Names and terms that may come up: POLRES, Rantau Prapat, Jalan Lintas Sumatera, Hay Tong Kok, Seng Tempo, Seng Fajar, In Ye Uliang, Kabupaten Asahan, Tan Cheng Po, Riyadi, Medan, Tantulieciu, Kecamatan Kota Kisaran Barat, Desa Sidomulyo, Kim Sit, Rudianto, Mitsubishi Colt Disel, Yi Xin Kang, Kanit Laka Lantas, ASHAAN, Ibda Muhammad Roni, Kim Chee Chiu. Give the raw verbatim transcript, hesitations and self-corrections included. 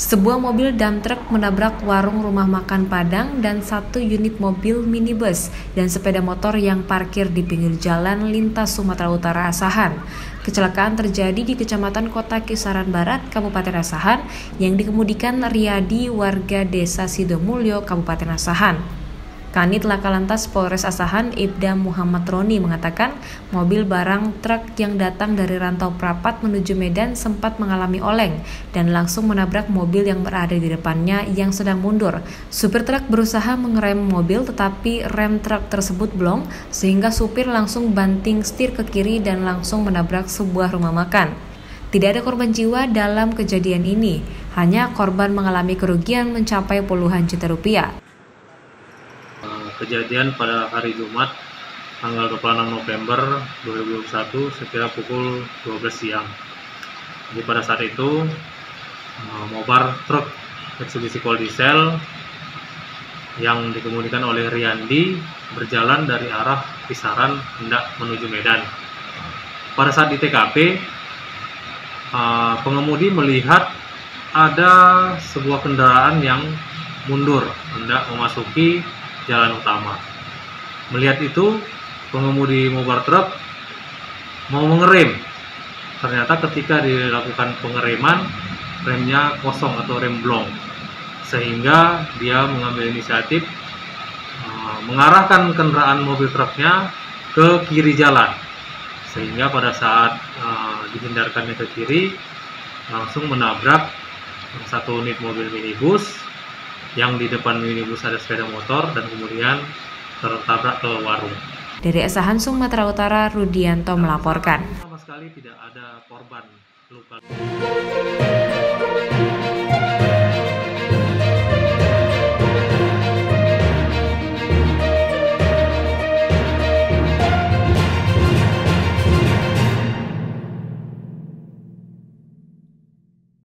Sebuah mobil dump truck menabrak warung rumah makan Padang dan satu unit mobil minibus dan sepeda motor yang parkir di pinggir Jalan Lintas Sumatera Utara Asahan. Kecelakaan terjadi di Kecamatan Kota Kisaran Barat, Kabupaten Asahan, yang dikemudikan Riyadi, warga Desa Sidomulyo, Kabupaten Asahan. Kanit Laka Lantas Polres Ashaan Ibda Muhammad Roni mengatakan mobil barang truk yang datang dari Rantau Prapat menuju Medan sempat mengalami oleng dan langsung menabrak mobil yang berada di depannya yang sedang mundur. Supir truk berusaha mengerem mobil tetapi rem truk tersebut blong sehingga supir langsung banting setir ke kiri dan langsung menabrak sebuah rumah makan. Tidak ada korban jiwa dalam kejadian ini, hanya korban mengalami kerugian mencapai puluhan juta rupiah. Kejadian pada hari Jumat tanggal dua puluh enam November dua ribu dua puluh satu sekitar pukul dua belas siang. Jadi pada saat itu mobar truk Mitsubishi Colt Disel yang dikemudikan oleh Riyadi berjalan dari arah Kisaran hendak menuju Medan. Pada saat di T K P pengemudi melihat ada sebuah kendaraan yang mundur hendak memasuki jalan utama. Melihat itu, pengemudi mobil truk mau mengerem. Ternyata ketika dilakukan pengereman, remnya kosong atau rem blong, sehingga dia mengambil inisiatif uh, mengarahkan kendaraan mobil truknya ke kiri jalan. Sehingga pada saat uh, dihindarkannya ke kiri, langsung menabrak satu unit mobil minibus. Yang di depan minibus ada sepeda motor dan kemudian tertabrak ke warung. Dari Asahan, Sumatera Utara, Rudianto melaporkan. Sama sekali tidak ada korban luka.